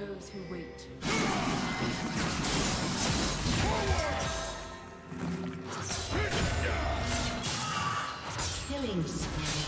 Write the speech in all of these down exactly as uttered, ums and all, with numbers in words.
those who wait. Killing spree.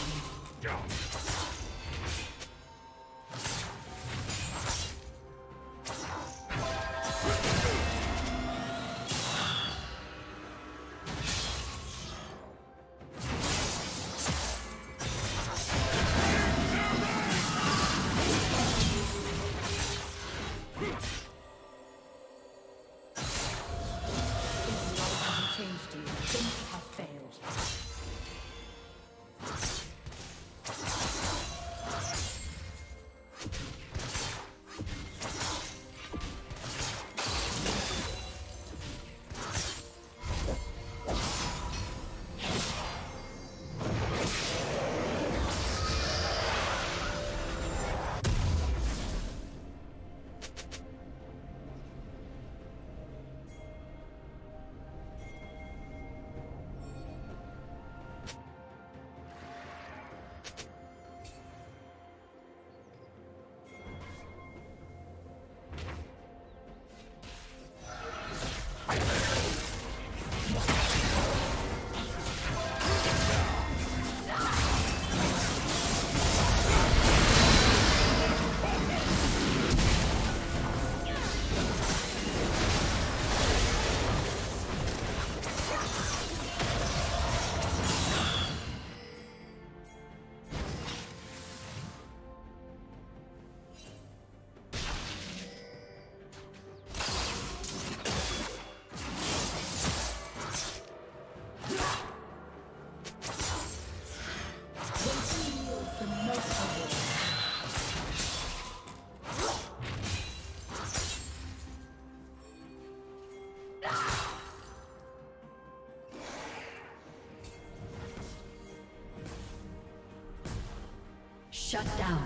Shut down.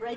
The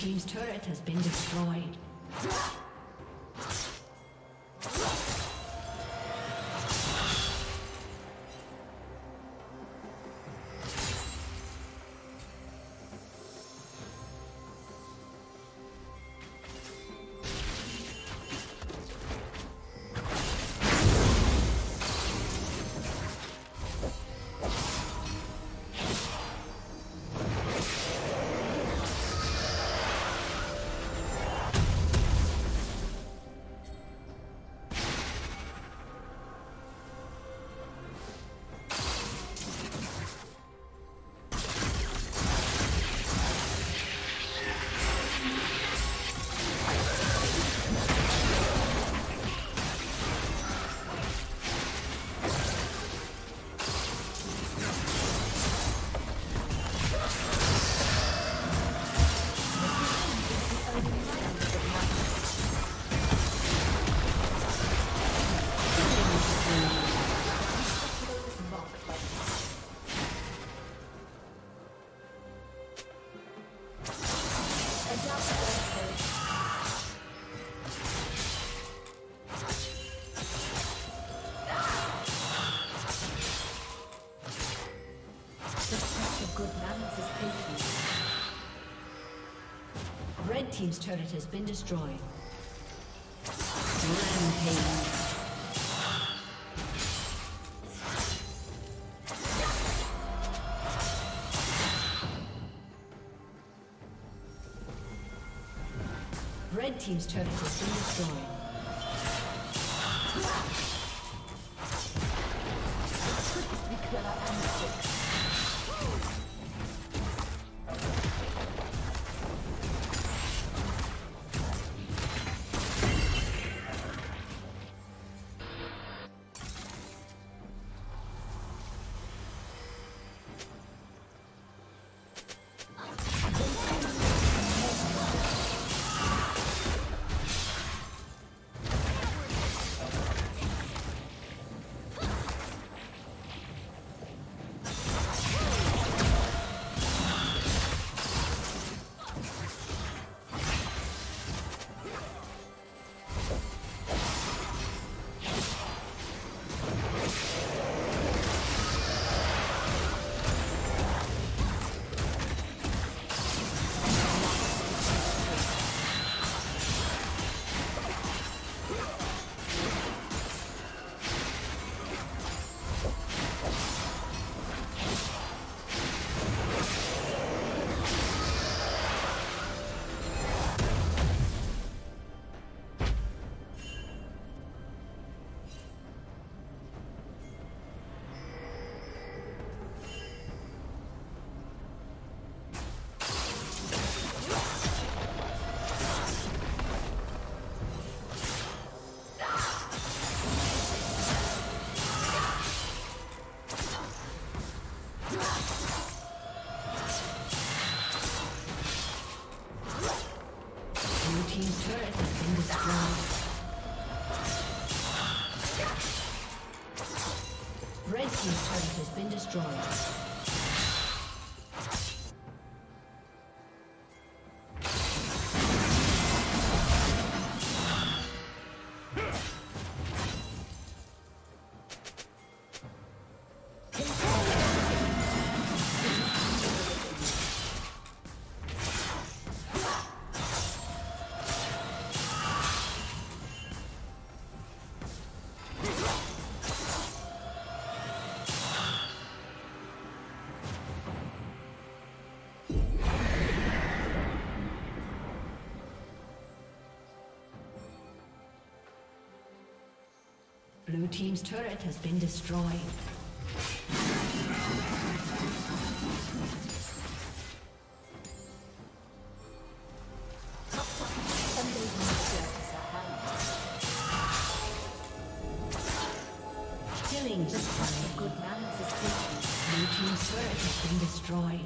team's turret has been destroyed. Red team's turret has been destroyed. Rampage. Red team's turret has been destroyed. Blue team's turret has been destroyed. Killing spree. Good balance is taken. Blue team's turret has been destroyed.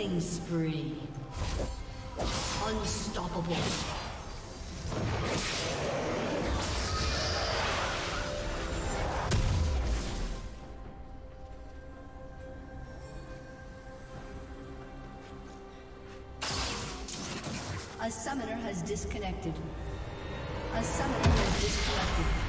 Killing spree. Unstoppable. A summoner has disconnected. A summoner has disconnected.